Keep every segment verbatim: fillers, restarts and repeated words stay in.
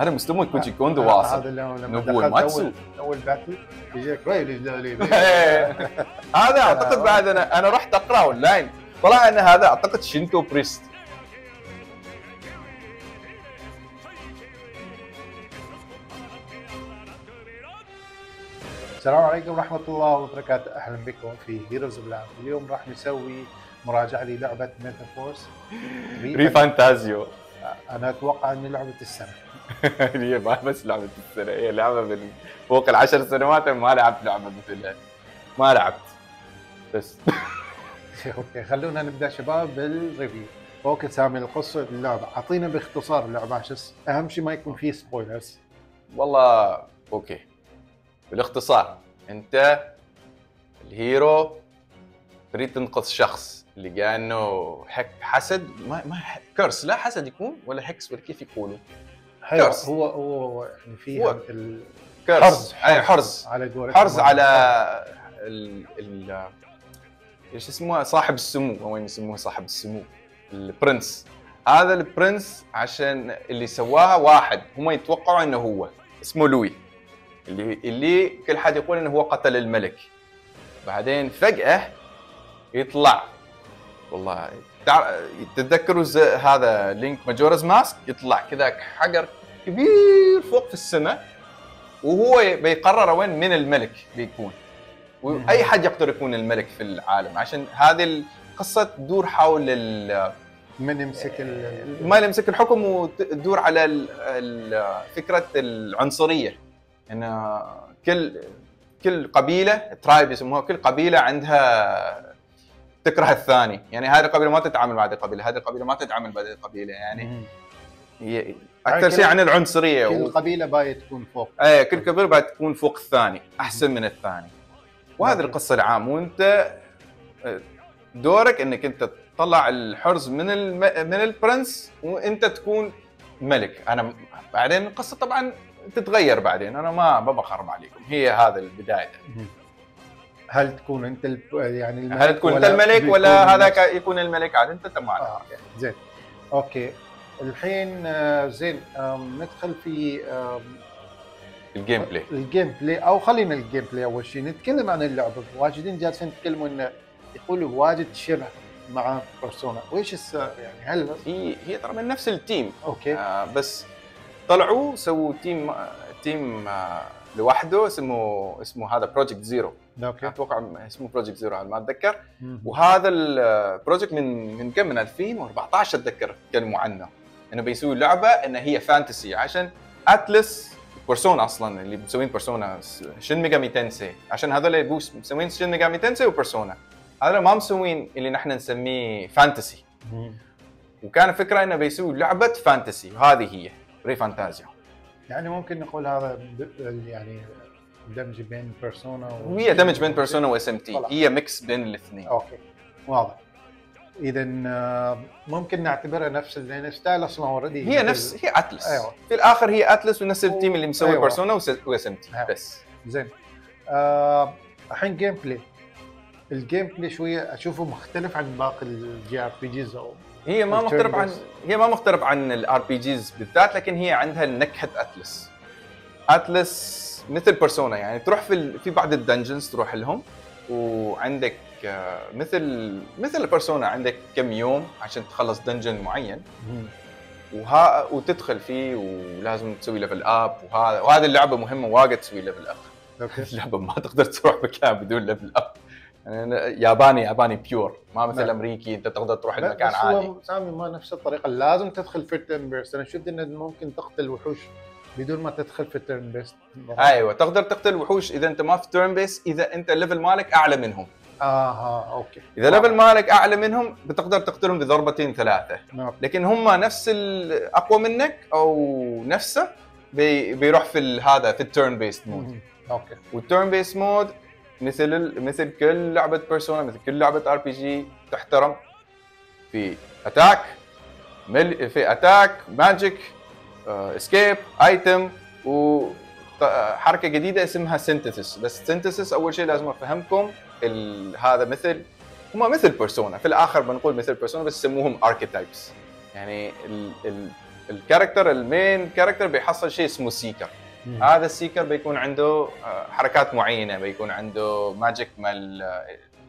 هذا مسلمو كوتشي كوندو واصل نبوه ماتسو اول, أول باتل يجيك ريل هذا اعتقد بعد انا انا رحت اقراه اون لاين طلع ان هذا اعتقد شينتو بريست. السلام عليكم ورحمه الله وبركاته، اهلا بكم في هيروز بلان. اليوم راح نسوي مراجعه للعبه ميتافور ريفانتازيو. انا اتوقع ان لعبه السنه هي بس لعبه السنه، هي لعبه فوق العشر سنوات ما لعبت لعبه مثلها، ما لعبت بس. اوكي خلونا نبدا شباب بالريفيو. اوكي سامي القصه اللعبه، اعطينا باختصار اللعبه عشان اهم شيء ما يكون فيه سبويلرز. والله اوكي بالاختصار انت الهيرو تريد تنقذ شخص اللي قال انه حك حسد ما ما كرس، لا حسد يكون ولا حكس ولا كيف يقولوا كرس. هو هو يعني فيها مثل حرز، اي حرز على حرز على ال ال ايش اسمه صاحب السمو، او يسموه صاحب السمو البرنس. هذا البرنس عشان اللي سواها واحد هم يتوقعوا انه هو اسمه لوي اللي اللي كل حد يقول انه هو قتل الملك، بعدين فجأة يطلع والله تتذكروا هذا لينك ماجورز ماسك، يطلع كذا حجر كبير فوق في السماء وهو بيقرر وين من الملك بيكون، واي حد يقدر يكون الملك في العالم. عشان هذه القصه تدور حول من يمسك ما يمسك الحكم، وتدور على فكره العنصريه ان يعني كل كل قبيله ترايب يسموها، كل قبيله عندها تكره الثاني، يعني هذه القبيله ما تتعامل مع هذه القبيله، هذه القبيله ما تتعامل مع هذه القبيله، يعني هي اكثر شيء عن العنصريه. كل قبيله باية تكون فوق، اي كل قبيله باية تكون فوق الثاني، احسن من الثاني. وهذه القصه العام، وانت دورك انك انت تطلع الحرز من الم... من البرنس وانت تكون ملك. انا بعدين القصه طبعا تتغير بعدين، انا ما بخرب عليكم، هي هذا البدايه. هل تكون انت ال... يعني الملك، هل تكون انت الملك ولا هذاك يكون الملك؟ عاد انت تمام. آه. زين اوكي الحين زين ندخل في الجيم بلاي. الجيم بلاي او خلينا الجيم بلاي اول شيء نتكلم عن اللعبه. واجدين جالسين يتكلموا انه يقولوا واجد شبه مع بيرسونا، وايش السبب يعني؟ هل هي هي ترى من نفس التيم. اوكي آه بس طلعوا سووا تيم تيم آه لوحده اسمه اسمه هذا بروجكت زيرو. اوكي اتوقع اسمه بروجكت زيرو على ما اتذكر. وهذا البروجكت من من كم من ألفين وأربعة عشر اتذكر تكلموا عنه انه بيسووا لعبه ان هي فانتسي، عشان اتلس بيرسونا اصلا اللي مسوين بيرسونا شين ميجامي تنسي، عشان هذول اللي مسوين شين ميجامي تنسي وبيرسونا، هذول ما مسوين اللي نحن نسميه فانتسي. وكان فكره انه بيسووا لعبه فانتسي وهذه هي ريفانتازيو. يعني ممكن نقول هذا يعني دمج بين بيرسونا و... هي دمج بين بيرسونا واس ام تي، هي ميكس بين الاثنين. اوكي واضح. اذا ممكن نعتبرها نفس الدينا ستايل اصلا اوريدي، هي نفس هي اتلس. أيوة. في الاخر هي اتلس ونفس التيم اللي مسوي أيوة. بيرسونا واس ام تي. أيوة. بس زين الحين آه جيم بلاي. الجيم بلاي شويه اشوفه مختلف عن باقي الجي ار بي جيز، او هي ما مختلف عن هي ما مختلف عن الار بي جيز بالذات، لكن هي عندها نكهه اتلس. اتلس مثل بيرسونا يعني تروح في في بعض الدنجنز تروح لهم، وعندك مثل مثل بيرسونا عندك كم يوم عشان تخلص دنجن معين وها وتدخل فيه، ولازم تسوي ليفل اب، وهذا وهذه اللعبه مهمه واجد تسوي ليفل اب. اوكي اللعبه ما تقدر تروح مكان بدون ليفل اب، يعني ياباني ياباني بيور، ما مثل ما. امريكي انت تقدر تروح لمكان عادي. سامي ما نفس الطريقه، لازم تدخل في التيرن بيست. انا شفت انه ممكن تقتل وحوش بدون ما تدخل في التيرن بيست. ايوه تقدر تقتل وحوش اذا انت ما في تيرن بيست، اذا انت الليفل مالك اعلى منهم. اها اوكي اذا آه. ليفل مالك اعلى منهم بتقدر تقتلهم بضربتين ثلاثه. آه. لكن هم نفس الاقوى منك او نفسه بي بيروح في هذا في التيرن بيست مود. اوكي والتيرن بيست مود مثل مثل كل لعبه بيرسونا، مثل كل لعبه ار بي جي تحترم في اتاك مل في اتاك ماجيك اسكيب ايتم وحركه جديده اسمها سينثيسيس. بس سينثيسيس اول شيء لازم افهمكم هذا مثل هما مثل بيرسونا، في الاخر بنقول مثل بيرسونا بس يسموهم اركيتايبس، يعني الكاركتر المين كاركتر بيحصل شيء اسمه سيكر. مم. هذا السيكر بيكون عنده حركات معينه، بيكون عنده ماجيك مال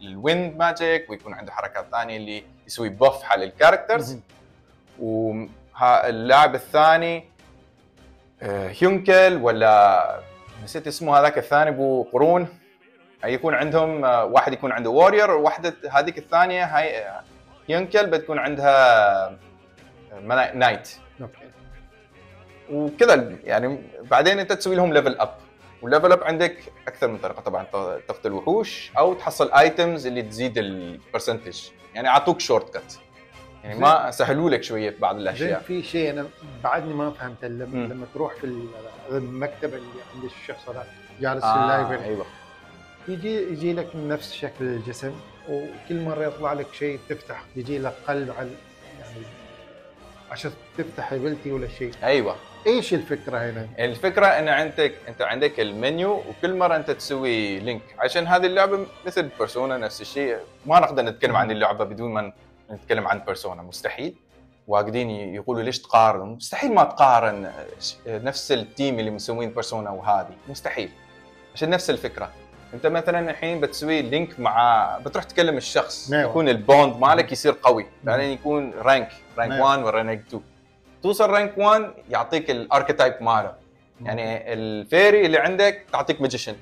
الويند ماجيك، ويكون عنده حركات ثانيه اللي يسوي بوف حال الكاركترز. واللاعب الثاني هيونكل ولا نسيت اسمه هذاك الثاني ابو قرون، يكون عندهم واحد يكون عنده وورير، وواحده هذيك الثانيه هاي هيونكل بتكون عندها نايت. اوكي. وكذا يعني بعدين انت تسوي لهم ليفل اب، والليفل اب عندك اكثر من طريقه طبعا، تقتل وحوش او تحصل ايتمز اللي تزيد البرسنتج، يعني اعطوك شورت كت، يعني ما سهلوا لك شويه في بعض الاشياء. في شيء انا بعدني ما فهمت، لما, لما تروح في المكتب اللي عند الشخص هذا جالس آه في اللايبرري، ايوه يجي يجي لك نفس شكل الجسم، وكل مره يطلع لك شيء تفتح يجي لك قلب على يعني عشان تفتح ابيلتي ولا شيء. ايوه. ايش الفكره هنا؟ الفكره ان عندك انت عندك المنيو، وكل مره انت تسوي لينك، عشان هذه اللعبه مثل بيرسونا نفس الشيء، ما نقدر نتكلم عن اللعبه بدون ما نتكلم عن بيرسونا، مستحيل. واقدين يقولوا ليش تقارن؟ مستحيل ما تقارن نفس التيم اللي مسوين بيرسونا وهذه، مستحيل، عشان نفس الفكره. انت مثلا الحين بتسوي لينك مع، بتروح تكلم الشخص، ميوه. يكون البوند مالك يصير قوي، بعدين يعني يكون رانك رانك واحد ورانك اثنين، توصل رانك واحد يعطيك الاركتايب ماله، يعني الفيري اللي عندك تعطيك ماجيشن،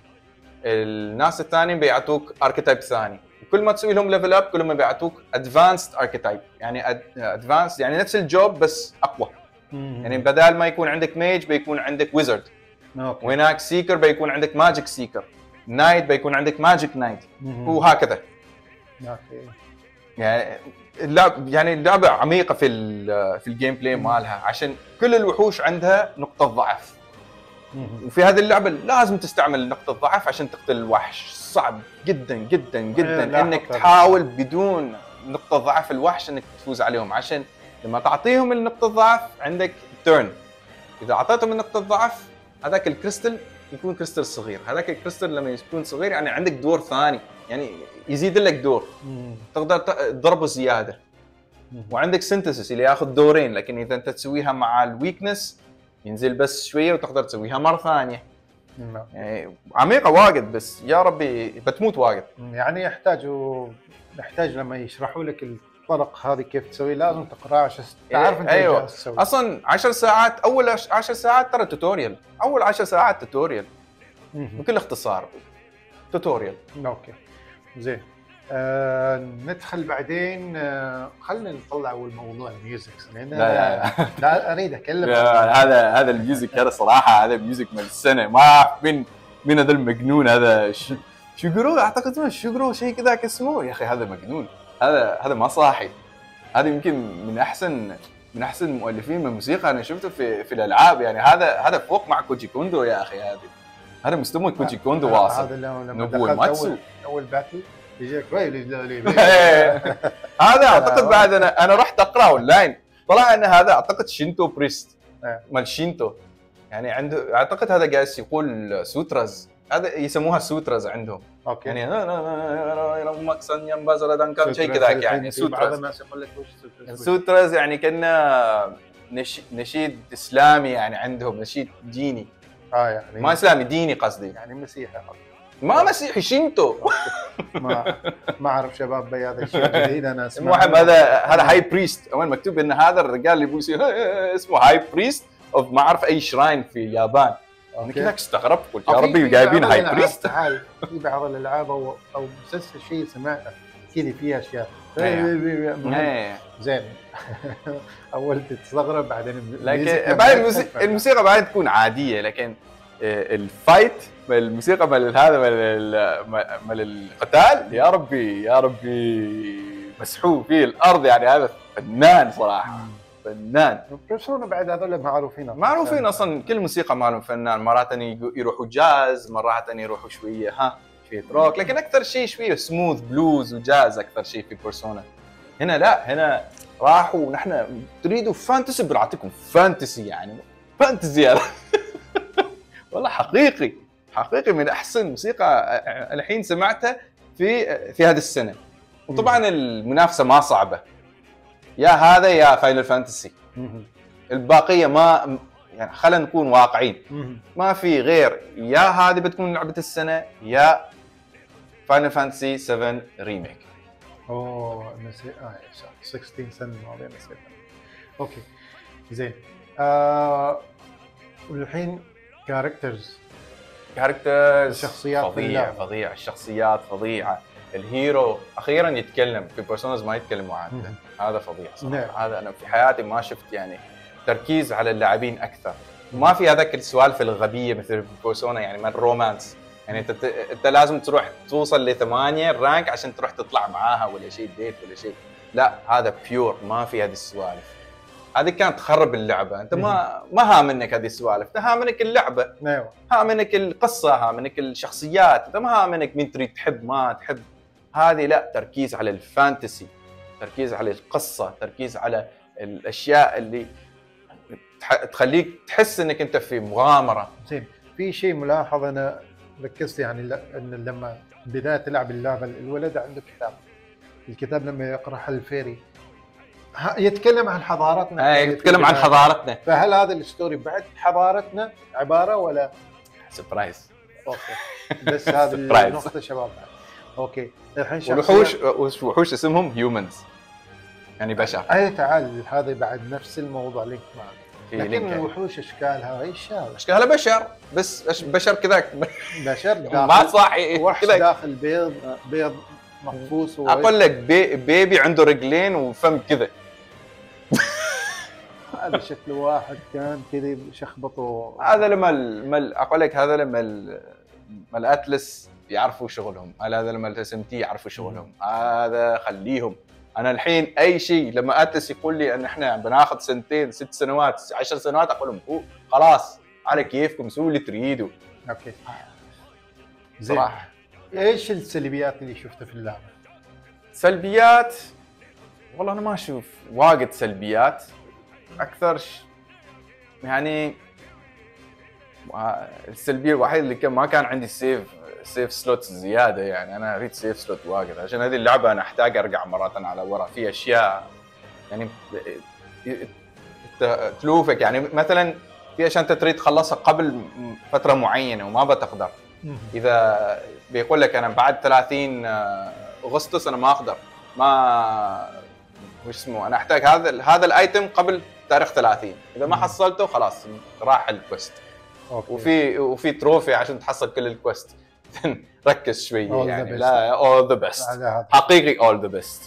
الناس الثانيين بيعطوك اركتايب ثاني، وكل ما تسوي لهم ليفل اب كل ما بيعطوك ادفانسد اركتايب، يعني ادفانس يعني نفس الجوب بس اقوى. مم. يعني بدل ما يكون عندك ميج بيكون عندك ويزرد، وهناك سيكر بيكون عندك ماجيك سيكر، نايت بيكون عندك ماجيك نايت، وهكذا. اوكي. يعني اللعب يعني اللعبه عميقه في في الجيم بلاي مالها، عشان كل الوحوش عندها نقطه ضعف. مم. وفي هذه اللعبه لازم تستعمل نقطه ضعف عشان تقتل الوحش، صعب جدا جدا جدا انك تحاول بدون نقطه ضعف الوحش انك تفوز عليهم، عشان لما تعطيهم النقطه الضعف عندك تيرن، اذا اعطيتهم النقطه الضعف هذاك الكريستل يكون كريستل صغير، هذاك الكريستل لما يكون صغير يعني عندك دور ثاني، يعني يزيد لك دور. مم. تقدر تضربه زياده. مم. وعندك سينثيسيس اللي ياخذ دورين، لكن اذا انت تسويها مع الويكنس ينزل بس شويه وتقدر تسويها مره ثانيه. مم. يعني عميقه واجد، بس يا ربي بتموت واجد. يعني يحتاجوا يحتاج لما يشرحوا لك الطرق هذه كيف تسوي لازم تقراها عشان تعرف انت ايش تسوي. اصلا عشر ساعات، اول عشر ساعات ترى توتوريال، اول عشر ساعات توتوريال بكل اختصار، توتوريال. اوكي زين. آه ندخل بعدين، آه خلينا نطلع اول موضوع الميوزك، لان لا, لا اريد اكلم. هذا هذا الميوزك هذا صراحه، هذا الميوزك من السنه، ما اعرف من من هذا المجنون، هذا شوغرو اعتقد ما شوغرو شيء كذاك اسمه، يا اخي هذا مجنون، هذا هذا ما صاحي، هذا يمكن من احسن من احسن المؤلفين من الموسيقى انا شفته في في الالعاب، يعني هذا هذا فوق مع كوجي كوندو يا اخي، هذا هذا مستوى كوجي كوندو واصل. هذا لما دخلت اول اول باتل يجيك هذا اعتقد بعد انا انا رحت اقرا اونلاين، طلع ان هذا اعتقد شينتو بريست مال شينتو، يعني عنده اعتقد هذا جالس يقول سوترز، هذا يسموها سوترز عندهم. اوكي. يعني رغمك سن ينبازر دانكم شيء كذاك، يعني سوترز سوترز يعني كنا نشيد اسلامي، يعني عندهم نشيد ديني. اه يعني ما اسلامي ديني قصدي، يعني مسيحي، ما مسيحي شينتو. ما ما اعرف شباب بي هذا الشيء جديد انا اسمع. المهم هذا هذا هاي بريست، وين مكتوب ان هذا الرجال اللي بيسوي اسمه هاي بريست اوف ما اعرف اي شراين في اليابان. انا كذاك استغربت قلت يا ربي جايبين هاي بريست. تعال في بعض الالعاب او او مسلسل شيء سمعته كذا فيها اشياء زين، اول تستغرب بعدين لكن بعدين الموسيقى بعدين تكون عاديه، لكن الفايت الموسيقى مال هذا مال القتال يا ربي يا ربي مسحوب فيه الارض، يعني هذا فنان صراحه فنان. بيرسونا بعد هذول معروفين معروفين اصلا، كل موسيقى مالهم فنان، مرات يروحوا جاز، مرات يروحوا شويه ها شويه روك، لكن اكثر شيء شويه سموث بلوز وجاز اكثر شيء في بيرسونا. هنا لا، هنا راحوا نحن تريدوا فانتسي بنعطيكم فانتسي، يعني فانتسي هذا والله حقيقي حقيقي، من احسن موسيقى الحين سمعتها في في هذه السنه. وطبعا المنافسه ما صعبه، يا هذا يا فاينل فانتسي، الباقيه ما يعني خلينا نكون واقعيين، ما في غير يا هذه بتكون لعبه السنه يا فاينل فانتسي سفن ريميك. اوه نسيت اه ستة عشر سنه الماضيه نسيت. اوكي زين. آه والحين كاركترز كاركترز شخصيات فظيع فظيع الشخصيات فظيعه. الهيرو اخيرا يتكلم، في بيرسونز ما يتكلموا عنه، هذا فظيع صراحه. هذا انا في حياتي ما شفت يعني تركيز على اللاعبين اكثر، ما في هذاك السوالف الغبيه مثل بيرسونا يعني من رومانس، يعني انت انت لازم تروح توصل لثمانيه رانك عشان تروح تطلع معاها ولا شيء ديت ولا شيء، لا هذا بيور ما في هذه السوالف. هذه كانت تخرب اللعبه، انت ما ما هامنك هذه السوالف، انت هامنك اللعبه، ايوه هامنك القصه، هامنك الشخصيات، انت ما هامنك مين تريد تحب ما تحب. هذه لا، تركيز على الفانتسي، تركيز على القصه، تركيز على الاشياء اللي تخليك تحس انك انت في مغامره. زين، في شيء ملاحظه انا ركزت يعني ان لما بدايه تلعب اللعبه الولد عنده كتاب، الكتاب لما يقرا الفيري يتكلم عن حضارتنا، اي يتكلم عن حضارتنا، فهل هذا الستوري بعد حضارتنا عباره ولا سبرايز؟ اوكي بس هذه النقطه شباب. اوكي الحين وحوش وحوش اسمهم هيومنز يعني بشر. اي تعال هذا بعد نفس الموضوع لينك معنا، لكن الوحوش اشكالها ايش؟ اشكالها بشر، بس بشر كذاك بشر ما صاحي وحش داخل بيض بيض محفوس. اقول لك بي بيبي عنده رجلين وفم كذا. هذا شكل واحد كان كذا شخبطه. هذا لما المل... اقول لك هذا لما ال... الاتلس يعرفوا شغلهم، هذا لما الاس ام تي يعرفوا شغلهم، هذا خليهم. انا الحين اي شيء لما اتلس يقول لي ان احنا بناخذ سنتين ست سنوات عشر سنوات اقول لهم هو خلاص على كيفكم سووا اللي تريدوا. اوكي زين، صراحه ايش السلبيات اللي شفتها في اللعبه؟ سلبيات والله انا ما اشوف واجد سلبيات، اكثر ش... يعني السلبيه الوحيده اللي كان ما كان عندي سيف سيف سلوت زياده، يعني انا اريد سيف سلوت واجد عشان هذه اللعبه انا احتاج ارجع مرات على ورا في اشياء يعني تلوفك، يعني مثلا في اشياء انت تريد تخلصها قبل فتره معينه وما بتقدر. اذا بيقول لك انا بعد ثلاثين اغسطس انا ما اقدر، ما وش اسمه، انا احتاج هذا هذا الايتم قبل تاريخ ثلاثين، اذا ما حصلته خلاص راح الكوست. أوكي. وفي وفي تروفي عشان تحصل كل الكوست. ركز شويه يعني، لا اول ذا بيست حقيقي، اول ذا بيست.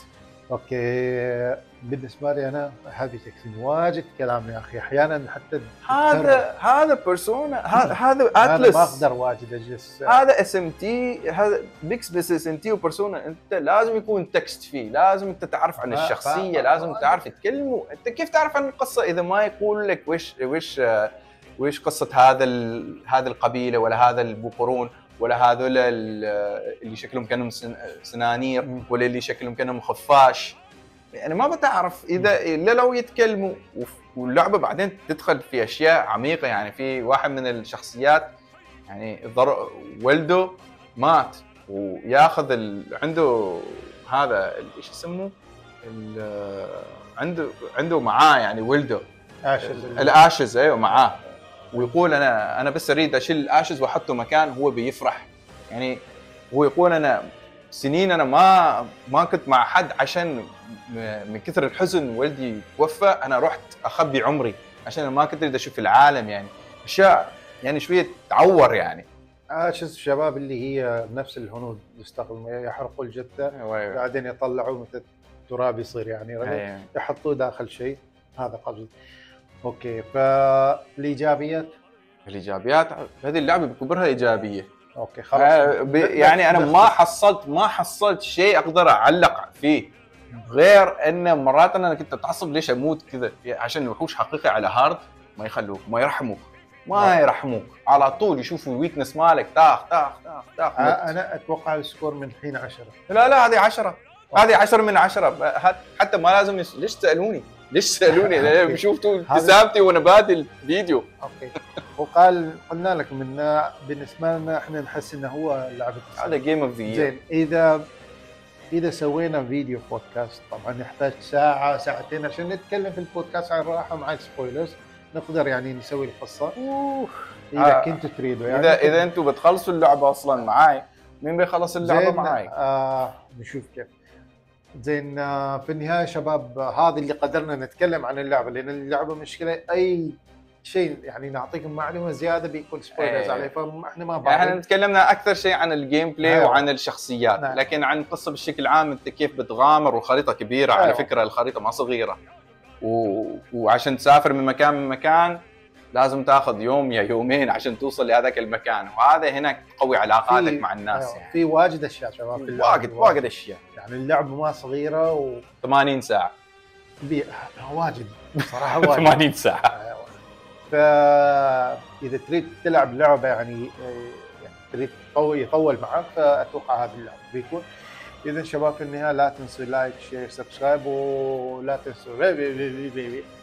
اوكي بالنسبه لي انا هذه تكسين واجد كلام يا اخي، احيانا حتى هذا هذا بيرسونا، هذا هذا اتلس ما اقدر واجد اجلس، هذا اس ام تي، هذا ميكس بس اس ام تي وبيرسونا، انت لازم يكون تكست فيه، لازم انت تعرف عن الشخصيه، لازم تعرف تتكلموا. انت كيف تعرف عن القصه اذا ما يقول لك وش وش وش قصه هذا هذه القبيله ولا هذا البقرون ولا هذول اللي شكلهم كانوا سنانير ولا اللي شكلهم كانوا خفاش، يعني ما بتعرف اذا الا لو يتكلموا. واللعبه بعدين تدخل في اشياء عميقه، يعني في واحد من الشخصيات يعني ولده مات وياخذ ال... عنده هذا ايش يسموه ال... عنده عنده معاه يعني ولده اشز، الاشز ايوه معاه، ويقول انا انا بس اريد اشيل الاشز واحطه مكان هو بيفرح. يعني هو يقول انا سنين انا ما ما كنت مع حد عشان من كثر الحزن والدي توفى، انا رحت اخبي عمري عشان ما كنت اريد اشوف العالم. يعني اشياء يعني شويه تعور. يعني اشز الشباب اللي هي نفس الهنود يستخدموا، يحرقوا الجثه بعدين يطلعوا مثل تراب يصير يعني يحطوه داخل شيء، هذا قصدي. اوكي فالايجابيات، الايجابيات هذه اللعبه بكبرها ايجابيه. اوكي خلاص آه ب... يعني انا ما حصلت ما حصلت شيء اقدر اعلق فيه، غير ان مرات انا كنت اتعصب ليش اموت كذا، عشان الوحوش حقيقي على هارد ما يخلوك، ما يرحموك ما يرحموك على طول يشوفوا الويكنس مالك، تاخ تاخ تاخ تاخ. آه انا اتوقع السكور من الحين عشرة. لا لا هذه عشرة، هذه عشرة من عشرة، حتى ما لازم يس... ليش تسالوني ليش سالوني؟ لأنهم شفتوا ابتسامتي وانا بادي الفيديو. اوكي وقال قلنا لك منا بالنسبه لنا احنا نحس انه هو لعبه هذا جيم اوف ذا يير. زين اذا اذا سوينا فيديو بودكاست طبعا نحتاج ساعه ساعتين عشان نتكلم في البودكاست عن راحه مع سبويلرز، نقدر يعني نسوي القصه اذا آه. كنتوا تريدوا يعني اذا اذا انتم بتخلصوا اللعبه اصلا معاي، مين بيخلص اللعبه معاي آه نشوف كيف زين. آه في النهايه شباب هذا اللي قدرنا نتكلم عن اللعبه، لان اللعبه مشكله اي شيء يعني نعطيكم معلومه زياده بيكون سبويلرز عليه، فاحنا ما بعرف. احنا تكلمنا اكثر شيء عن الجيم بلاي أيوة. وعن الشخصيات نعم. لكن عن القصه بشكل عام انت كيف بتغامر، والخريطه كبيره أيوة. على فكره الخريطه ما صغيره، و... وعشان تسافر من مكان لمكان لازم تاخذ يوم يا يومين عشان توصل لهذاك المكان، وهذا هناك تقوي علاقاتك في... مع الناس أيوة. يعني. في واجد اشياء شباب، في واجد واجد اشياء يعني اللعبه ما صغيره و ثمانين ساعه بي... واجد صراحه واجد ثمانين ساعه. فإذا تريد تلعب لعبة يعني تريد يطول معك فأتوقع هذا اللعب بيكون. إذا شباب في النهاية لا تنسوا لايك شير سبسكرايب، ولا تنسوا ريبي ريبي ريبي